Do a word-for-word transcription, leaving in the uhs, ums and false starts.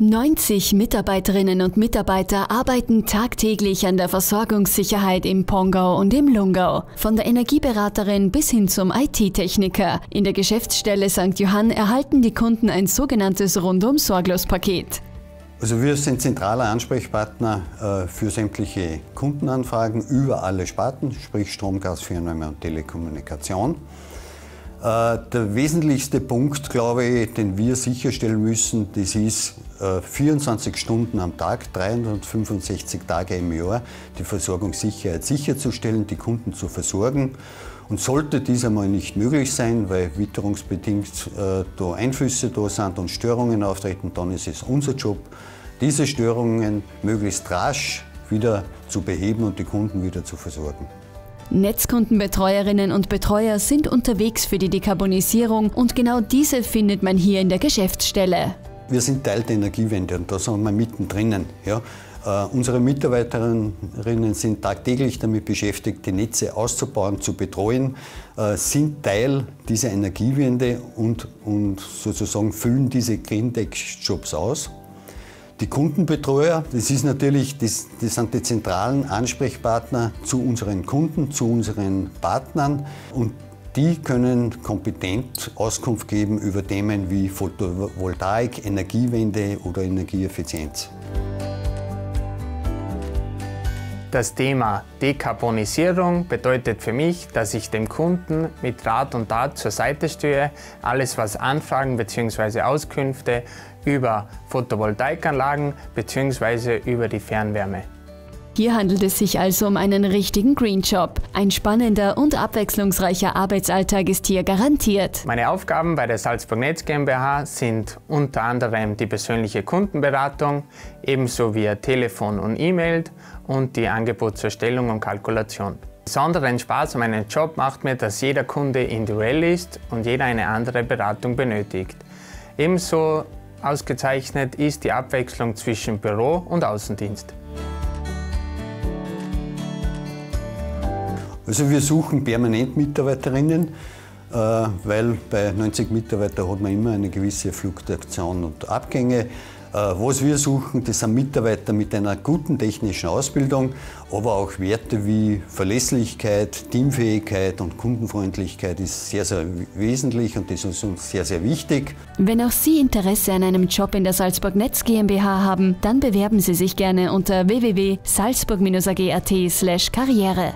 neunzig Mitarbeiterinnen und Mitarbeiter arbeiten tagtäglich an der Versorgungssicherheit im Pongau und im Lungau. Von der Energieberaterin bis hin zum I T-Techniker. In der Geschäftsstelle Sankt Johann erhalten die Kunden ein sogenanntes Rundum-Sorglos-Paket. Also wir sind zentraler Ansprechpartner für sämtliche Kundenanfragen über alle Sparten, sprich Strom, Gas, Fernwärme und Telekommunikation. Der wesentlichste Punkt, glaube ich, den wir sicherstellen müssen, das ist vierundzwanzig Stunden am Tag, dreihundertfünfundsechzig Tage im Jahr, die Versorgungssicherheit sicherzustellen, die Kunden zu versorgen. Und sollte dies einmal nicht möglich sein, weil witterungsbedingt da Einflüsse da sind und Störungen auftreten, dann ist es unser Job, diese Störungen möglichst rasch wieder zu beheben und die Kunden wieder zu versorgen. Netzkundenbetreuerinnen und Betreuer sind unterwegs für die Dekarbonisierung und genau diese findet man hier in der Geschäftsstelle. Wir sind Teil der Energiewende und da sind wir mittendrin. Ja. Äh, unsere Mitarbeiterinnen sind tagtäglich damit beschäftigt, die Netze auszubauen, zu betreuen, äh, sind Teil dieser Energiewende und, und sozusagen füllen diese GreenTech-Jobs aus. Die Kundenbetreuer, das ist natürlich, das, das sind die zentralen Ansprechpartner zu unseren Kunden, zu unseren Partnern und die können kompetent Auskunft geben über Themen wie Photovoltaik, Energiewende oder Energieeffizienz. Das Thema Dekarbonisierung bedeutet für mich, dass ich dem Kunden mit Rat und Tat zur Seite stehe. Alles, was Anfragen bzw. Auskünfte über Photovoltaikanlagen bzw. über die Fernwärme. Hier handelt es sich also um einen richtigen Green Job. Ein spannender und abwechslungsreicher Arbeitsalltag ist hier garantiert. Meine Aufgaben bei der Salzburg Netz GmbH sind unter anderem die persönliche Kundenberatung, ebenso via Telefon und E-Mail und die Angebotserstellung und Kalkulation. Besonderen Spaß an meinem Job macht mir, dass jeder Kunde individuell ist und jeder eine andere Beratung benötigt. Ebenso ausgezeichnet ist die Abwechslung zwischen Büro und Außendienst. Also wir suchen permanent Mitarbeiterinnen, weil bei neunzig Mitarbeitern hat man immer eine gewisse Fluktuation und Abgänge. Was wir suchen, das sind Mitarbeiter mit einer guten technischen Ausbildung, aber auch Werte wie Verlässlichkeit, Teamfähigkeit und Kundenfreundlichkeit ist sehr, sehr wesentlich und das ist uns sehr, sehr wichtig. Wenn auch Sie Interesse an einem Job in der Salzburg Netz GmbH haben, dann bewerben Sie sich gerne unter w w w punkt salzburg bindestrich a g punkt a t slash karriere.